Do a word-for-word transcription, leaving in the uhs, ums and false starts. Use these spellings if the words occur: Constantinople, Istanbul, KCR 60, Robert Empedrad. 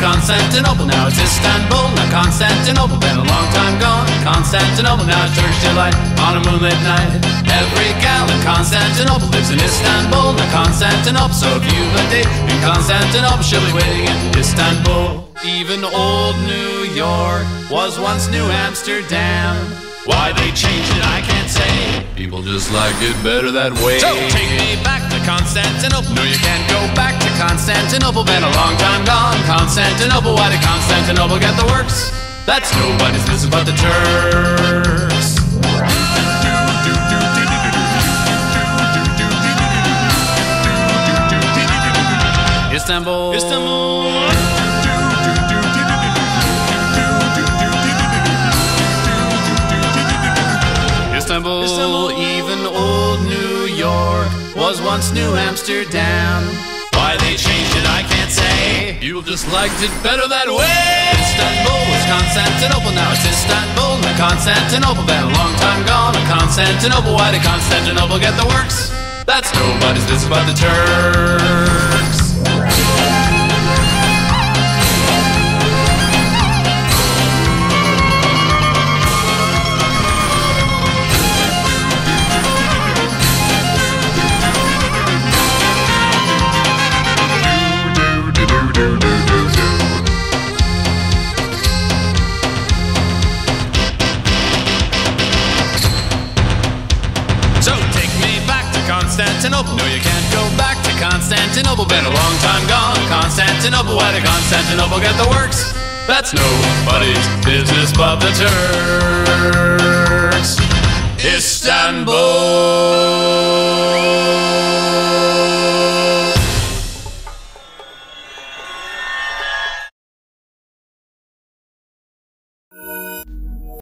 Constantinople, now it's Istanbul. Now Constantinople, been a long time gone. Constantinople, now it's Turkish delight on a moonlit night. Every gal in Constantinople lives in Istanbul. Now Constantinople, so if you've a date in Constantinople, she'll be waiting in Istanbul. Even old New York was once New Amsterdam. Why they changed it, I can't say. People just like it better that way. So take me back to Constantinople. No, you can't go back to Constantinople. Been a long time gone. Constantinople, why did Constantinople get the works? That's nobody's business but the Turks. Istanbul, Istanbul. Istanbul. Istanbul, even old New York was once New Amsterdam. Why they changed it, I can't say. You just liked it better that way. Istanbul was Constantinople, now it's Istanbul. Now Constantinople, been a long time gone. Now Constantinople, why did Constantinople get the works? That's nobody's business but the Turks. Constantinople. No, you can't go back to Constantinople. Been a long time gone. Constantinople, why did Constantinople get the works? That's nobody's business but the Turks. Istanbul.